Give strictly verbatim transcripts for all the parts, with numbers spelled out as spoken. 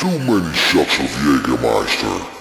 Too many shots of Jägermeister.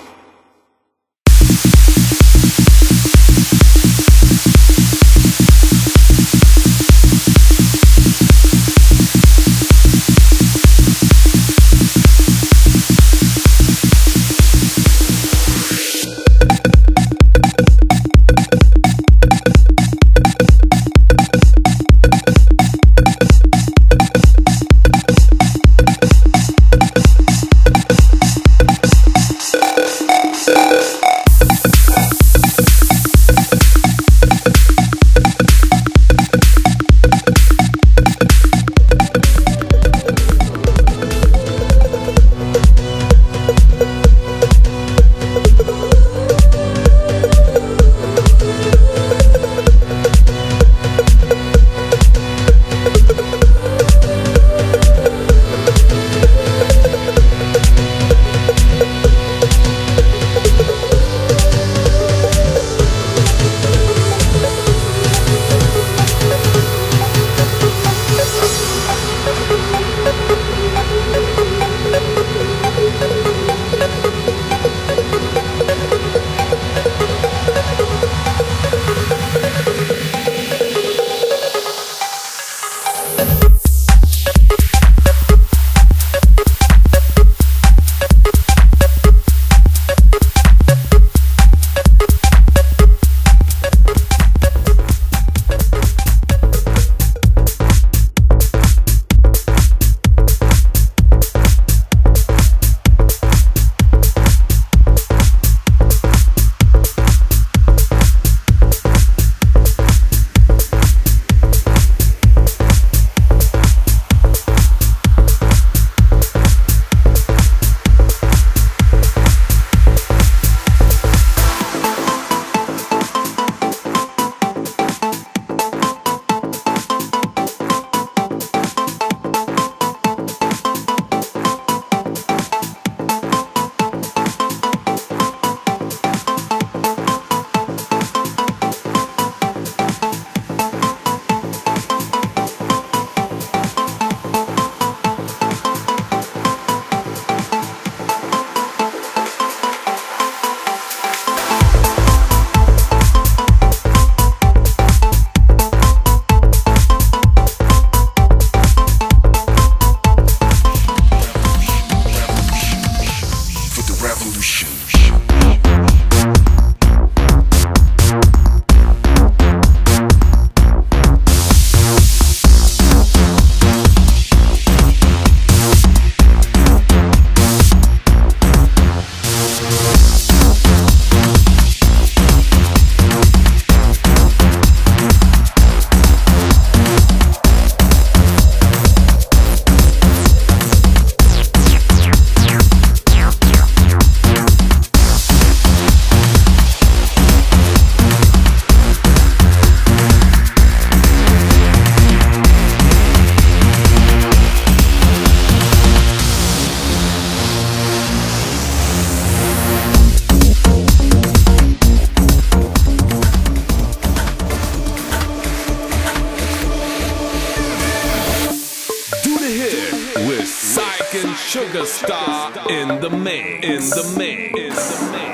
Sugar star in the mix, in the mix, in the mix.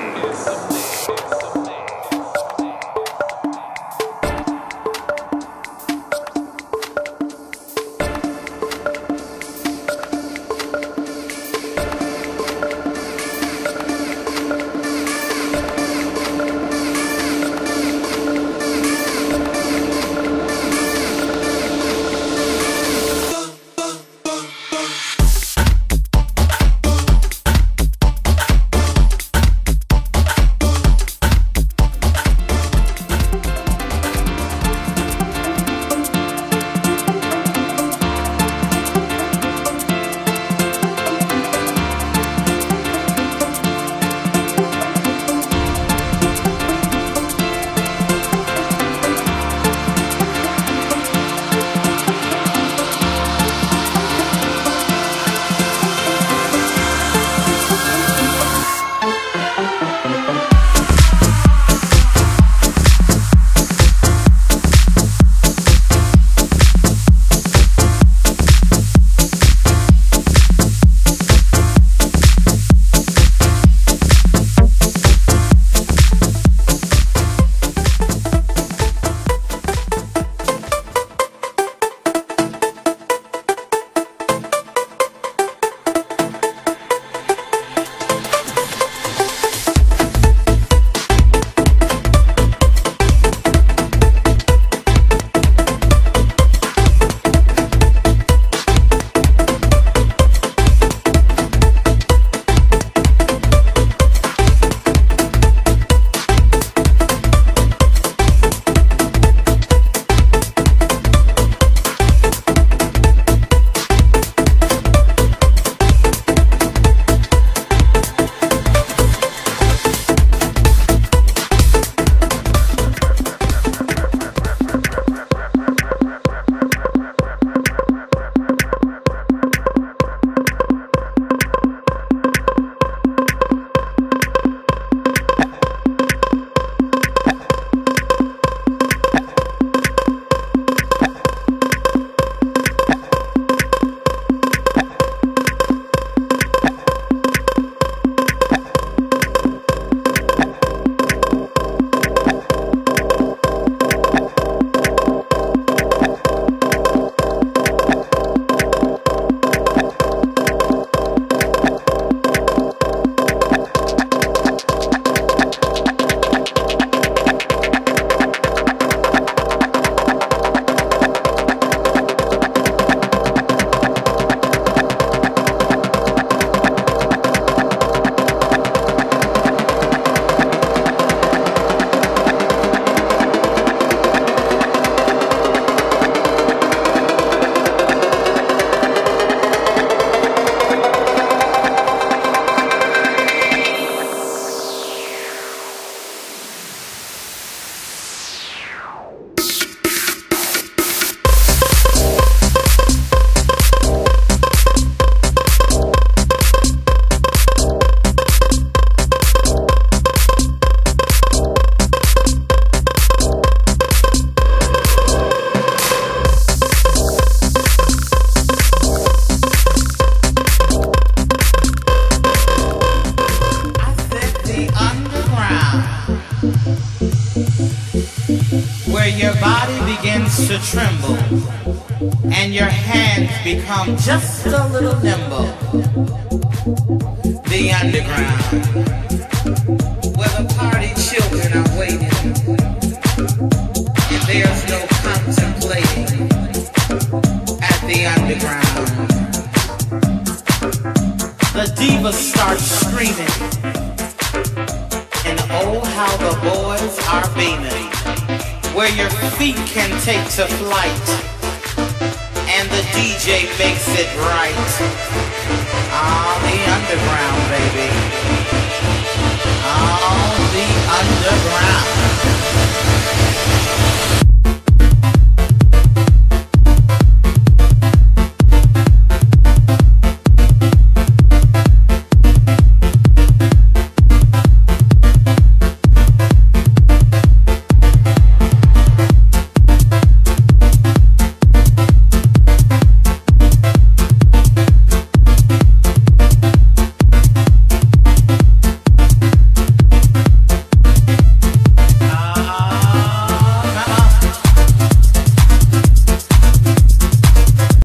starts to tremble, and your hands become just a little nimble. The underground, where the party children are waiting, and there's no contemplating at the underground. The diva starts screaming, and oh how the boys are beaming, where your feet can take to flight, and the D J makes it right. Ah, the underground, baby. Ah, the underground.